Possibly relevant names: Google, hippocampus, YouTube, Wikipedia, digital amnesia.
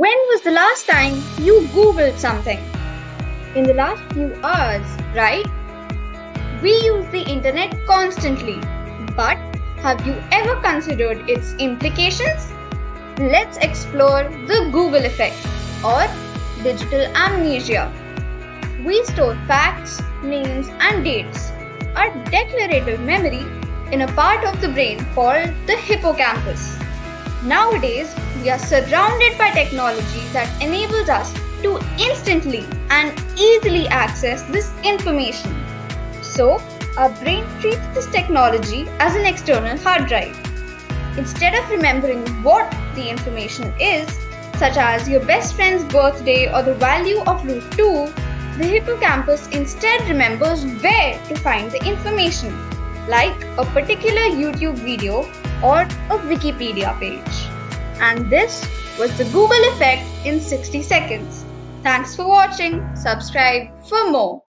When was the last time you Googled something? In the last few hours, right? We use the internet constantly, but have you ever considered its implications? Let's explore the Google effect or digital amnesia. We store facts, names and dates, our declarative memory, in a part of the brain called the hippocampus. Nowadays, we are surrounded by technology that enables us to instantly and easily access this information. So, our brain treats this technology as an external hard drive. Instead of remembering what the information is, such as your best friend's birthday or the value of route 2, the hippocampus instead remembers where to find the information, like a particular YouTube video or a Wikipedia page. And this was the Google effect in 60 seconds. Thanks for watching. Subscribe for more.